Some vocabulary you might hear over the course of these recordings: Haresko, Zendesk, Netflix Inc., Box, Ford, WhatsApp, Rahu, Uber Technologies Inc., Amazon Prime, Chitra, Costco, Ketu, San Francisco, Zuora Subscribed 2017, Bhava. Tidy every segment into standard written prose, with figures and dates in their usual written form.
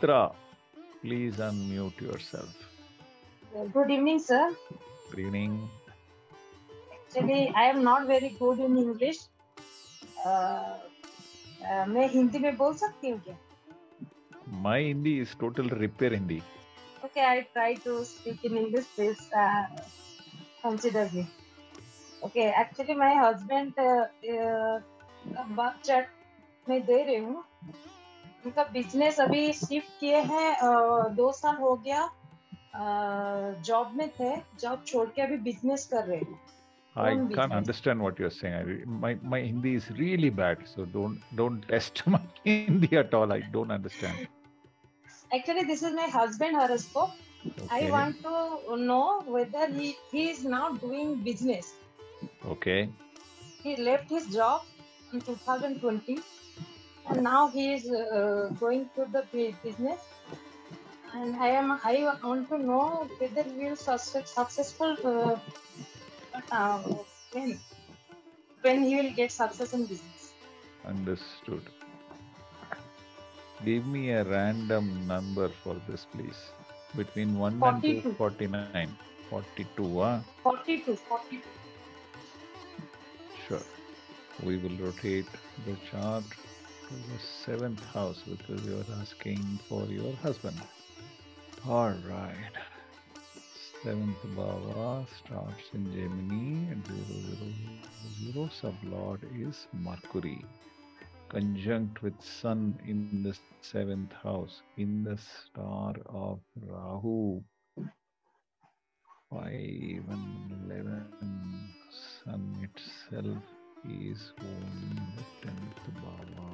Chitra, please unmute yourself. Good evening, sir. Good evening. Actually, I am not very good in English. मैं हिंदी में बोल सकती हूँ क्या? My Hindi is total repair Hindi. Okay, I try to speak in English, please consider me. Okay, actually my husband बागचट में दे रही हूँ. उनका बिजनेस अभी शिफ्ट किए हैं, 2 साल हो गया. जॉब में थे, जॉब छोड़ के अभी बिजनेस कर रहे हैं. I can't understand what you're saying. My Hindi is really bad, so don't test my Hindi at all. I don't understand. Actually, this is my husband, Haresko. Okay. I want to know whether he is now doing business. Okay. He left his job in 2020, and now he is going to the business. And I want to know whether he will successful. When he will get success in business. Understood. Give me a random number for this, please. Between 1 42. And 2, 49. 42, huh? 42, 42. Sure. We will rotate the chart to the 7th house because you are asking for your husband. Alright. 7th Bhava starts in Gemini and 0, 0, 0, sublord is Mercury. Conjunct with Sun in the 7th house, in the star of Rahu. 5 and 11, Sun itself is in the 10th Bhava.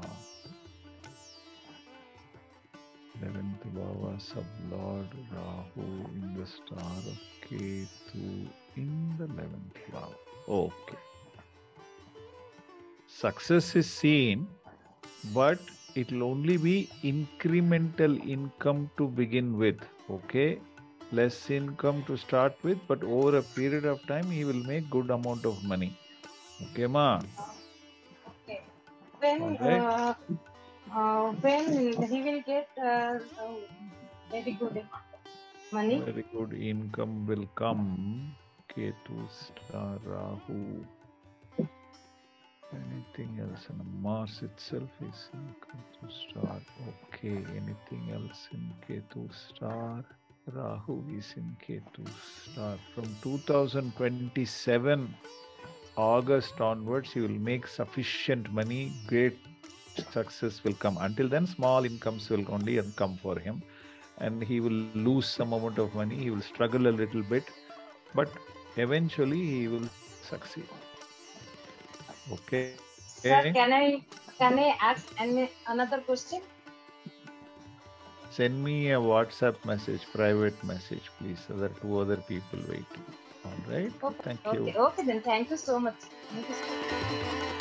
11th Bhava sublord Rahu in the star of Ketu in the 11th Bhava. Okay. Success is seen, but it will only be incremental income to begin with. Okay. Less income to start with, but over a period of time, he will make good amount of money. Okay, ma? Okay. When he will get very good money. Very good income will come. Ketu star Rahu. Anything else? And Mars itself is in Ketu star. Okay. Anything else in Ketu star? Rahu is in Ketu star. From 2027 August onwards, you will make sufficient money. Great success will come. Until then, small incomes will only come for him, and he will lose some amount of money. He will struggle a little bit, but eventually he will succeed. Okay. Sir, can I ask another question? Send me a WhatsApp message, private message, please, so that 2 other people wait. All right. Okay. Thank you. Okay. Okay then. Thank you so much. Thank you so much.